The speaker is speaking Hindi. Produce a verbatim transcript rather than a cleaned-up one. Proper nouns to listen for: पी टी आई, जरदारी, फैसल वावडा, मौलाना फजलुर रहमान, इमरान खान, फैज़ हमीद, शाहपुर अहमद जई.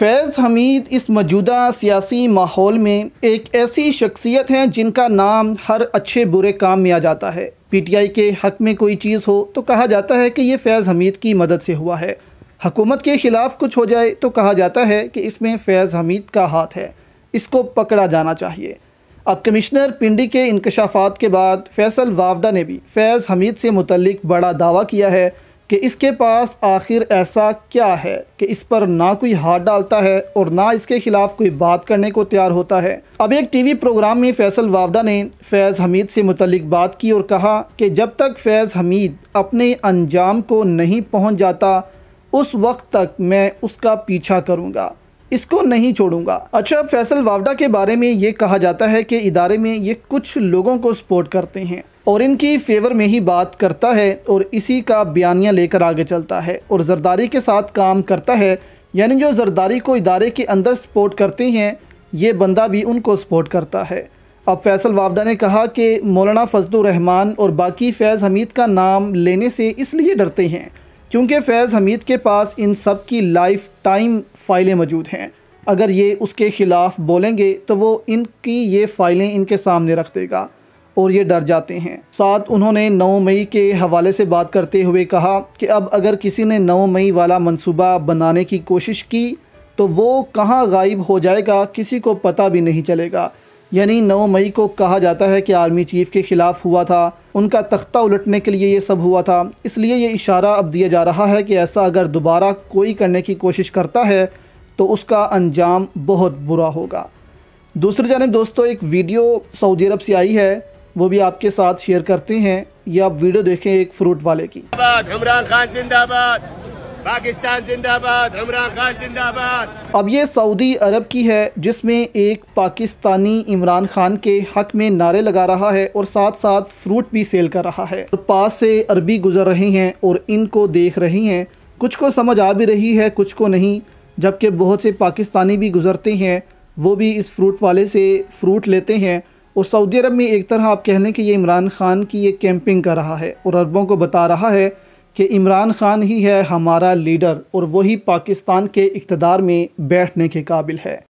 फैज़ हमीद इस मौजूदा सियासी माहौल में एक ऐसी शख्सियत हैं जिनका नाम हर अच्छे बुरे काम में आ जाता है। पी टी आई के हक में कोई चीज़ हो तो कहा जाता है कि ये फैज़ हमीद की मदद से हुआ है, हकूमत के ख़िलाफ़ कुछ हो जाए तो कहा जाता है कि इसमें फैज़ हमीद का हाथ है, इसको पकड़ा जाना चाहिए। अब कमिश्नर पिंडी के इंकशाफात के बाद फैसल वावडा ने भी फैज़ हमीद से मुतल्लिक बड़ा दावा किया है कि इसके पास आखिर ऐसा क्या है कि इस पर ना कोई हाथ डालता है और ना इसके ख़िलाफ़ कोई बात करने को तैयार होता है। अब एक टी वी प्रोग्राम में फैसल वावडा ने फैज़ हमीद से मुतल्लिक बात की और कहा कि जब तक फैज़ हमीद अपने अंजाम को नहीं पहुँच जाता उस वक्त तक मैं उसका पीछा करूँगा, इसको नहीं छोड़ूंगा। अच्छा, अब फैसल वावडा के बारे में ये कहा जाता है कि इदारे में ये कुछ लोगों को सपोर्ट करते हैं और इनकी फेवर में ही बात करता है और इसी का बयानिया लेकर आगे चलता है और जरदारी के साथ काम करता है, यानी जो जरदारी को इदारे के अंदर सपोर्ट करते हैं ये बंदा भी उनको सपोर्ट करता है। अब फैसल वावडा ने कहा कि मौलाना फजलुर रहमान और बाकी फैज़ हमीद का नाम लेने से इसलिए डरते हैं क्योंकि फैज़ हमीद के पास इन सब की लाइफ टाइम फ़ाइलें मौजूद हैं, अगर ये उसके ख़िलाफ़ बोलेंगे तो वो इनकी ये फ़ाइलें इनके सामने रख देगा और ये डर जाते हैं। साथ उन्होंने नौ मई के हवाले से बात करते हुए कहा कि अब अगर किसी ने नौ मई वाला मंसूबा बनाने की कोशिश की तो वो कहाँ गायब हो जाएगा किसी को पता भी नहीं चलेगा। यानी नौ मई को कहा जाता है कि आर्मी चीफ़ के ख़िलाफ़ हुआ था, उनका तख्ता उलटने के लिए ये सब हुआ था, इसलिए ये इशारा अब दिया जा रहा है कि ऐसा अगर दोबारा कोई करने की कोशिश करता है तो उसका अंजाम बहुत बुरा होगा। दूसरी जानिब दोस्तों, एक वीडियो सऊदी अरब से आई है, वो भी आपके साथ शेयर करते हैं। ये आप वीडियो देखें एक फ्रूट वाले की। इमरान खान जिंदाबाद, पाकिस्तान जिंदाबाद, इमरान खान जिंदाबाद। अब ये सऊदी अरब की है जिसमें एक पाकिस्तानी इमरान खान के हक में नारे लगा रहा है और साथ साथ फ्रूट भी सेल कर रहा है। पास से अरबी गुजर रहे हैं और इनको देख रहे हैं, कुछ को समझ आ भी रही है कुछ को नहीं, जबकि बहुत से पाकिस्तानी भी गुजरते हैं, वो भी इस फ्रूट वाले से फ्रूट लेते हैं। और सऊदी अरब में एक तरह आप कह लें कि ये इमरान खान की ये कैंपिंग कर रहा है और अरबों को बता रहा है कि इमरान खान ही है हमारा लीडर और वही पाकिस्तान के इक़्तिदार में बैठने के काबिल है।